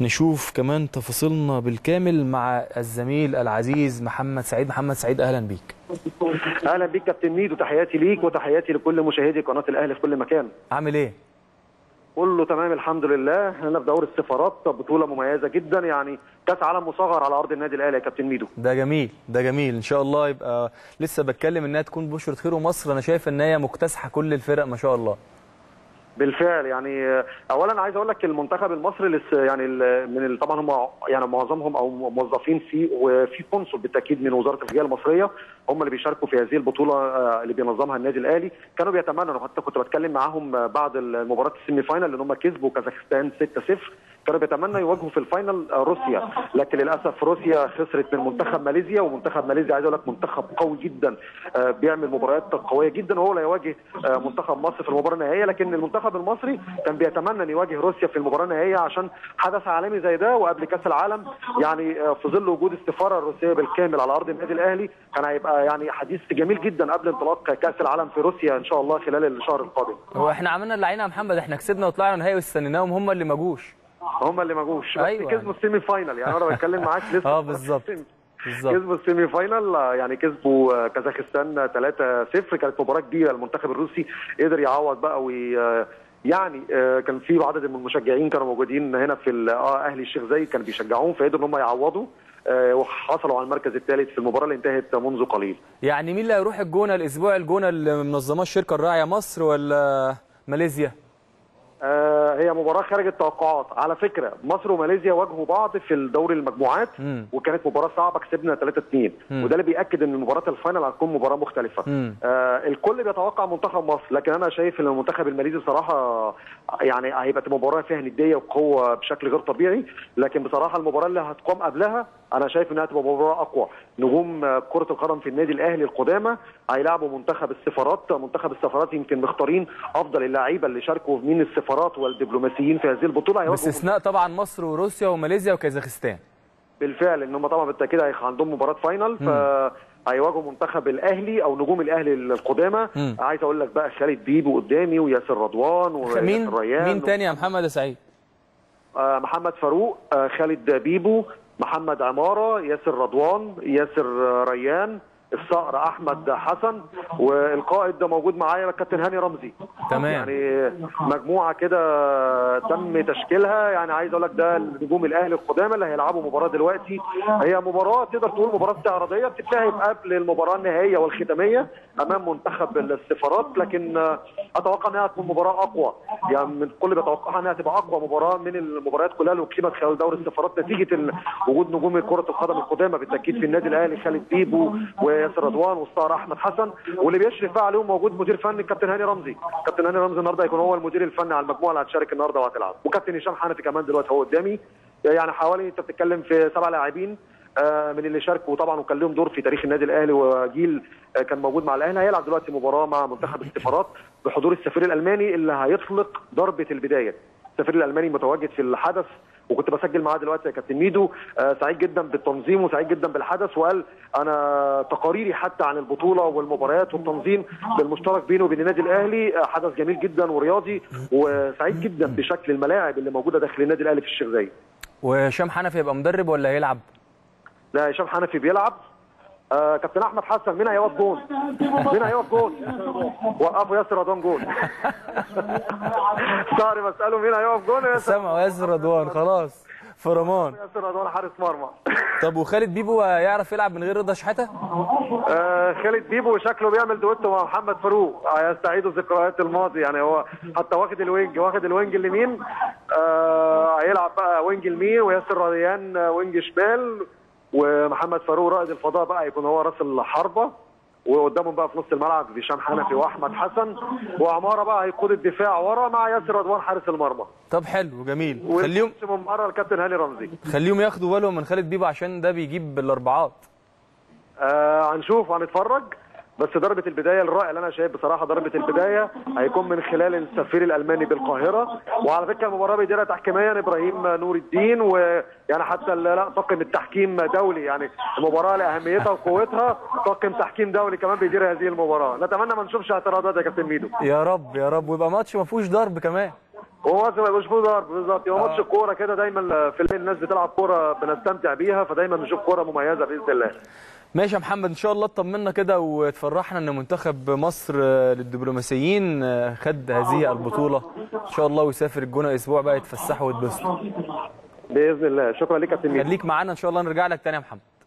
نشوف كمان تفاصيلنا بالكامل مع الزميل العزيز محمد سعيد. محمد سعيد اهلا بيك. اهلا بيك كابتن ميدو، تحياتي ليك وتحياتي لكل مشاهدي قناه الاهلي في كل مكان. عامل ايه؟ كله تمام الحمد لله. احنا في دوري السفارات، بطوله مميزه جدا، يعني كاس عالم مصغر على ارض النادي الاهلي يا كابتن ميدو. ده جميل، ده جميل ان شاء الله. يبقى لسه بتكلم انها تكون بشرة خير، ومصر انا شايف ان هي مكتسحه كل الفرق ما شاء الله. بالفعل، يعني اولا عايز اقول لك المنتخب المصري لسه يعني من طبعا هم يعني معظمهم او موظفين في وفي قنصل بالتاكيد من وزاره الخارجيه المصريه هم اللي بيشاركوا في هذه البطوله اللي بينظمها النادي الاهلي. كانوا بيتمنوا، حتى كنت بتكلم معاهم بعد مباراه السيمي فاينال اللي هم كسبوا كازاخستان 6-0، كانوا بيتمنوا يواجهوا في الفاينال روسيا، لكن للاسف روسيا خسرت من منتخب ماليزيا، ومنتخب ماليزيا عايز اقول لك منتخب قوي جدا، بيعمل مباريات قويه جدا، وهو اللي هيواجه منتخب مصر في المباراه النهائيه. لكن المنتخب المصري كان بيتمنى ان يواجه روسيا في المباراه النهائيه عشان حدث عالمي زي ده، وقبل كاس العالم يعني في ظل وجود السفاره الروسيه بالكامل على ارض النادي الاهلي كان هيبقى يعني حديث جميل جدا قبل انطلاق كاس العالم في روسيا ان شاء الله خلال الشهر القادم. هو احنا عملنا اللي علينا يا محمد، احنا كسبنا وطلعنا نهائي واستنيناهم، هم اللي ما جوش. هما اللي ما جوش، أيوة بس كسبوا السيمي فاينال، يعني انا بتكلم معاك لسه. اه بالظبط بالظبط، كسبوا السيمي فاينال، يعني كسبوا كازاخستان 3-0، كانت مباراه كبيره. المنتخب الروسي قدر يعوض بقى، يعني كان في عدد من المشجعين كانوا موجودين هنا في اهلي الشيخ زايد كانوا بيشجعوهم، فقدروا ان هم يعوضوا وحصلوا على المركز الثالث في المباراه اللي انتهت منذ قليل. يعني مين اللي هيروح الجونه الاسبوع؟ الجونه اللي منظمه الشركه الراعيه مصر ولا ماليزيا؟ هي مباراة خارج التوقعات على فكرة. مصر وماليزيا واجهوا بعض في الدوري المجموعات وكانت مباراة صعبة، كسبنا 3-2، وده اللي بيأكد ان مباراة الفاينل هتكون مباراة مختلفة. الكل بيتوقع منتخب مصر، لكن انا شايف ان المنتخب الماليزي بصراحة يعني هيبقى مباراة فيها ندية وقوة بشكل غير طبيعي، لكن بصراحة المباراة اللي هتقام قبلها انا شايف انها هتبقى مباراة اقوى. نجوم كرة القدم في النادي الاهلي القدامى هيلاعبوا منتخب السفارات. منتخب السفارات يمكن مختارين افضل اللعيبة اللي شاركوا من السفارات والدبلوماسيين في هذه البطولة، باستثناء طبعا مصر وروسيا وماليزيا وكازاخستان. بالفعل ان هم طبعا بالتاكيد عندهم مباراة فاينل، هيواجهوا منتخب الاهلي او نجوم الاهلي القدامى. عايز اقول لك بقى خالد بيبو قدامي وياسر رضوان وريان. مين تاني يا محمد سعيد؟ محمد فاروق، خالد بيبو، محمد عمارة، ياسر رضوان، ياسر ريان، الصقر احمد حسن، والقائد ده موجود معايا كابتن هاني رمزي. تمام، يعني مجموعه كده تم تشكيلها، يعني عايز اقول لك ده نجوم الاهلي القدامى اللي هيلعبوا مباراه دلوقتي. هي مباراه تقدر تقول مباراه استعراضيه بتنتهي قبل المباراه النهائيه والختاميه امام منتخب السفارات، لكن اتوقع انها هتكون مباراه اقوى، يعني من الكل بيتوقعها انها تبقى اقوى مباراه من المباريات كلها اللي اقيمت خلال دوري السفارات نتيجه وجود نجوم كره القدم القدامى بالتاكيد في النادي الاهلي، خالد بيبو ياسر رضوان والسطار احمد حسن، واللي بيشرف بقى عليهم موجود مدير فني كابتن هاني رمزي. كابتن هاني رمزي النهارده هيكون هو المدير الفني على المجموعه اللي هتشارك النهارده وهتلعب، وكابتن هشام حنفي كمان دلوقتي هو قدامي. يعني حوالي انت بتتكلم في 7 لاعبين من اللي شاركوا طبعا وكان لهم دور في تاريخ النادي الاهلي وجيل كان موجود مع الاهلي. هيلعب دلوقتي مباراه مع منتخب السفارات بحضور السفير الالماني اللي هيطلق ضربه البدايه. السفير الالماني متواجد في الحدث وكنت بسجل معاه دلوقتي يا كابتن ميدو. سعيد جدا بالتنظيم وسعيد جدا بالحدث، وقال انا تقاريري حتى عن البطوله والمباريات والتنظيم بالمشترك بينه وبين النادي الاهلي حدث جميل جدا ورياضي، وسعيد جدا بشكل الملاعب اللي موجوده داخل النادي الاهلي في الشيخ زايد. وهشام حنفي هيبقى مدرب ولا هيلعب؟ لا هشام حنفي بيلعب. كابتن احمد حسن مين هيقف جون؟ مين هيقف جون؟ وقفوا ياسر رضوان جون. صار بساله مين هيقف جون؟ سامعوا ياسر رضوان خلاص فرمان. ياسر رضوان حارس مرمى. طب وخالد بيبو هيعرف يلعب من غير رضا شحته؟ خالد بيبو شكله بيعمل دويتو مع محمد فاروق، هيستعيدوا ذكريات الماضي، يعني هو حتى واخد الوينج اليمين، هيلعب بقى وينج يمين، وياسر رضيان وينج شمال، ومحمد فاروق رائد الفضاء بقى يكون هو راس الحربه، وقدامهم بقى في نص الملعب هشام حنفي واحمد حسن، وعماره بقى هيقود الدفاع ورا مع ياسر رضوان حارس المرمى. طب حلو جميل، خليهم من بره الكابتن هاني رمزي، خليهم ياخدوا بالهم من خالد بيبو عشان ده بيجيب الاربعات. هنشوف وهنتفرج، بس ضربه البدايه الرائع اللي انا شايف بصراحه ضربه البدايه هيكون من خلال السفير الالماني بالقاهره، وعلى فكره المباراه بيديرها تحكيميا ابراهيم نور الدين، ويعني حتى لا طاقم التحكيم دولي، يعني المباراه لاهميتها وقوتها طاقم تحكيم دولي كمان بيدير هذه المباراه. نتمنى ما نشوفش اعتراضات يا كابتن ميدو. يا رب يا رب، ويبقى ماتش ما فيهوش ضرب كمان. هو اصلا ما يبقاش فيه ضرب بالظبط، هو ماتش الكوره كده دايما في الليل الناس بتلعب كوره بنستمتع بيها، فدايما بنشوف كوره مميزه باذن الله. ماشي يا محمد، ان شاء الله تطمنا كده وتفرحنا ان منتخب مصر للدبلوماسيين خد هذه البطوله ان شاء الله، ويسافر الجونه اسبوع بقى يتفسحوا ويتبسطوا باذن الله. شكرا ليك يا كابتن ميدو، خليك معانا ان شاء الله، نرجع لك تاني يا محمد.